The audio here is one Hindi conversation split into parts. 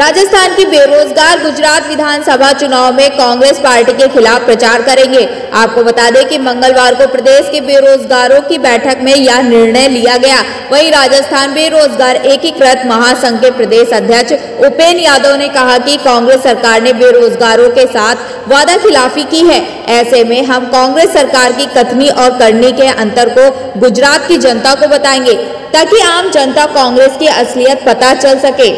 राजस्थान की बेरोजगार गुजरात विधानसभा चुनाव में कांग्रेस पार्टी के खिलाफ प्रचार करेंगे। आपको बता दें कि मंगलवार को प्रदेश के बेरोजगारों की बैठक में यह निर्णय लिया गया। वहीं राजस्थान बेरोजगार एकीकृत महासंघ के प्रदेश अध्यक्ष उपेन यादव ने कहा कि कांग्रेस सरकार ने बेरोजगारों के साथ वादा खिलाफी की है। ऐसे में हम कांग्रेस सरकार की कथनी और करनी के अंतर को गुजरात की जनता को बताएंगे ताकि आम जनता कांग्रेस की असलियत पता चल सके।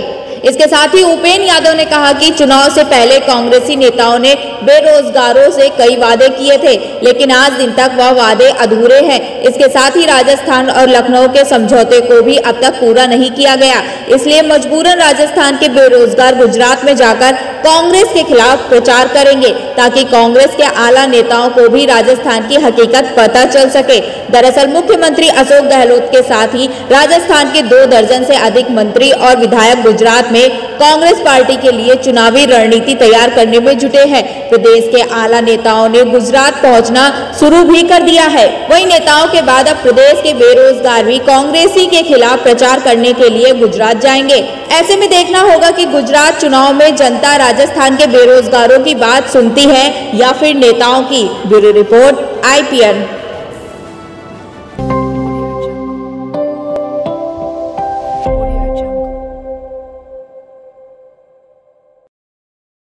इसके साथ ही उपेन यादव ने कहा कि चुनाव से पहले कांग्रेसी नेताओं ने बेरोजगारों से कई वादे किए थे, लेकिन आज दिन तक वह वादे अधूरे हैं। इसके साथ ही राजस्थान और लखनऊ के समझौते को भी अब तक पूरा नहीं किया गया, इसलिए मजबूरन राजस्थान के बेरोजगार गुजरात में जाकर कांग्रेस के खिलाफ प्रचार करेंगे ताकि कांग्रेस के आला नेताओं को भी राजस्थान की हकीकत पता चल सके। दरअसल मुख्यमंत्री अशोक गहलोत के साथ ही राजस्थान के 2 दर्जन से अधिक मंत्री और विधायक गुजरात में कांग्रेस पार्टी के लिए चुनावी रणनीति तैयार करने में जुटे हैं। प्रदेश के आला नेताओं ने गुजरात पहुंचना शुरू भी कर दिया है। वहीं नेताओं के बाद अब प्रदेश के बेरोजगार भी कांग्रेसी के खिलाफ प्रचार करने के लिए गुजरात जाएंगे। ऐसे में देखना होगा कि गुजरात चुनाव में जनता राजस्थान के बेरोजगारों की बात सुनती है या फिर नेताओं की। Bureau report IPN।